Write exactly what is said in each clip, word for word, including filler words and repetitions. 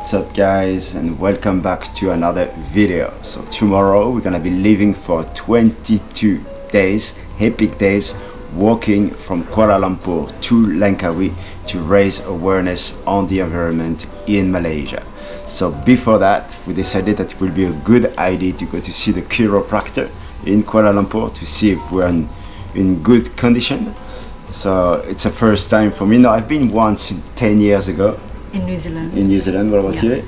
What's up guys, and welcome back to another video. So tomorrow we're gonna be leaving for twenty-two days, epic days, walking from Kuala Lumpur to Langkawi to raise awareness on the environment in Malaysia. So before that, we decided that it would be a good idea to go to see the chiropractor in Kuala Lumpur to see if we're in, in good condition. So it's the first time for me. No, I've been once ten years ago. In New Zealand. In New Zealand, what was yeah. you?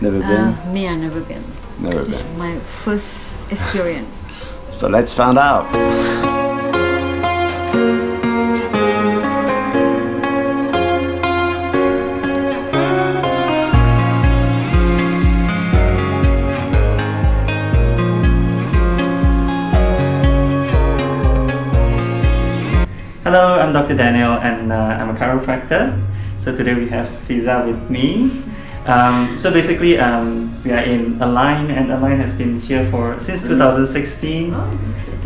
Never been? Uh, me, I never been. Never this been. Is my first experience. So let's find out. Hello, I'm Doctor Daniel, and uh, I'm a chiropractor. So today we have Fiza with me. Um, so basically, um, we are in Align, and Align has been here for since twenty sixteen. Oh,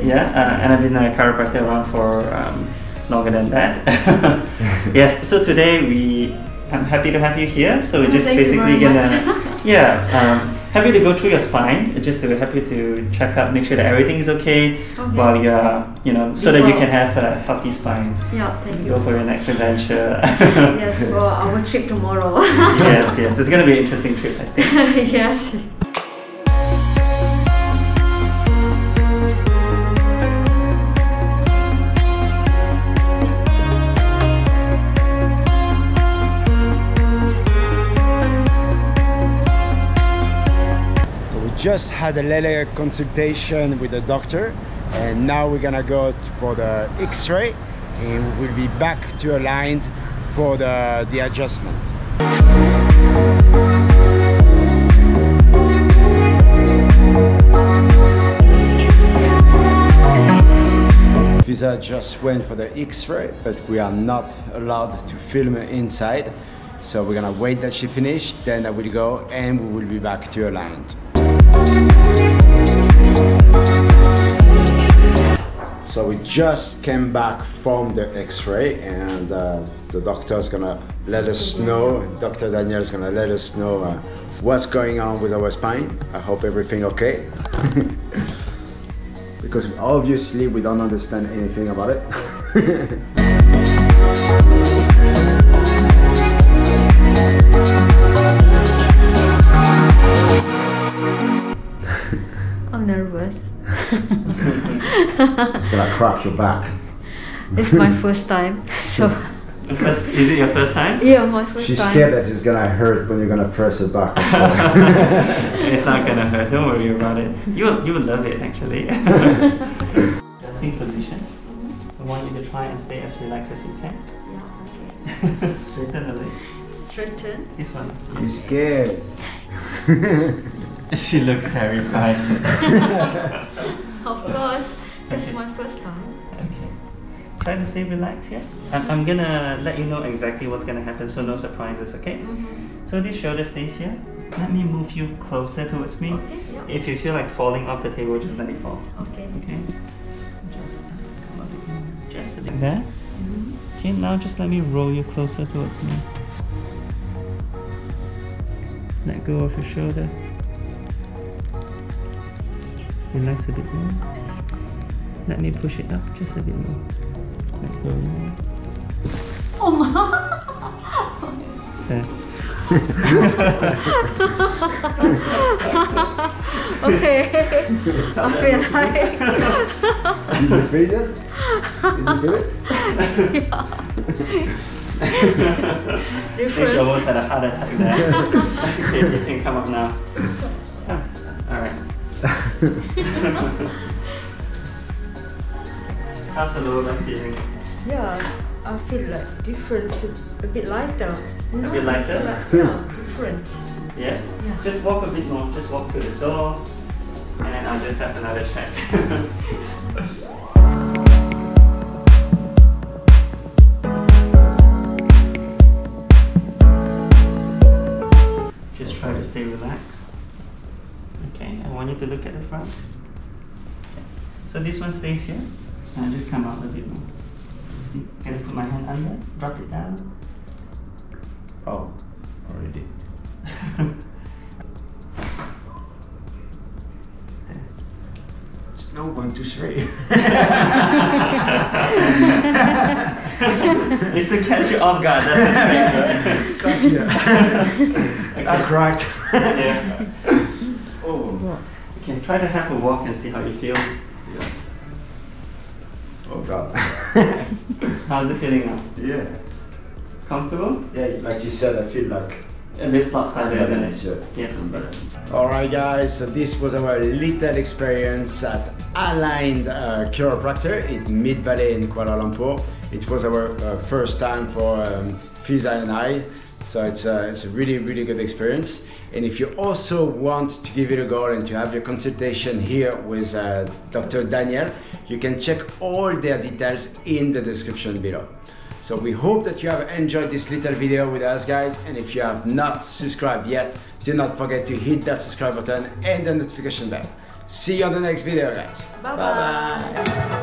yeah, uh, and I've been a chiropractor around for um, longer than that. Yes. So today we, I'm happy to have you here. So we're just Thank basically gonna, yeah, um, happy to go through your spine. Just we're happy to check up, make sure that everything is okay, okay. while you're, you know, so Before. that you can have a healthy spine. Yeah, thank you. Go for your next adventure. Yes, for our trip tomorrow. Yes, yes, it's gonna be an interesting trip, I think. Yes. Just had a little consultation with the doctor, and now we're gonna go for the x-ray, and we'll be back to Aligned for the, the adjustment. Fiza just went for the x-ray, but we are not allowed to film inside, so we're gonna wait that she finished, then I will go and we will be back to Aligned. So we just came back from the x-ray, and uh, the doctor's gonna let us know, Doctor Daniel is gonna let us know uh, what's going on with our spine. I hope everything okay. Because obviously we don't understand anything about it. Nervous. It's gonna crack your back. It's my first time. So first, is it your first time? Yeah, my first She's time. She's scared that it's gonna hurt when you're gonna press it back. It's not gonna hurt. Don't worry about it. You will, you will love it actually. Adjusting position. I want you to try and stay as relaxed as you can. Yeah. Okay. Straighten the leg. Straighten. This one. You're scared. She looks terrified. Of course, that's okay. My first time. Okay. Try to stay relaxed, yeah? I'm, I'm gonna let you know exactly what's gonna happen, so no surprises, okay? Mm-hmm. So this shoulder stays here. Let me move you closer towards me. Okay, yeah. If you feel like falling off the table, just let me fall. Okay. Okay. Just come up again. Just sitting there. Mm-hmm. Okay, now just let me roll you closer towards me. Let go of your shoulder. Relax a bit more. Let me push it up just a bit more. Let go more. Oh my! There. Okay. I feel like. Did you feel this? Did you feel it? Yeah. I think she almost had a heart attack there. Okay, you can come up now. Oh. All right. How's the lower back feeling? Yeah, I feel like different, a bit lighter. You know? A bit lighter? Like, yeah, different. Yeah? Yeah? Just walk a bit more, just walk to the door, and then I'll just have another check. Just try to stay relaxed. Okay, I want you to look at the front. Okay. So this one stays here, and I just come out a bit more. I'm going to put my hand under, drop it down. Oh, already. It's no one, two, three. It's to catch you off guard, that's the thing, right? Gotcha. Okay. I cried. Yeah. Oh. Okay, try to have a walk and see how you feel. Yes. Oh God. How's it feeling now? Yeah. Comfortable? Yeah, like you said, I feel like a bit lopsided, isn't it? Sure. Yes, yes. Alright guys, so this was our little experience at Aligned uh, Chiropractor in Mid Valley in Kuala Lumpur. It was our uh, first time for um, Fiza and I. So it's a, it's a really, really good experience. And if you also want to give it a go and to have your consultation here with uh, Doctor Daniel, you can check all their details in the description below. So we hope that you have enjoyed this little video with us guys, and if you have not subscribed yet, do not forget to hit that subscribe button and the notification bell. See you on the next video guys. Bye bye. Bye, -bye.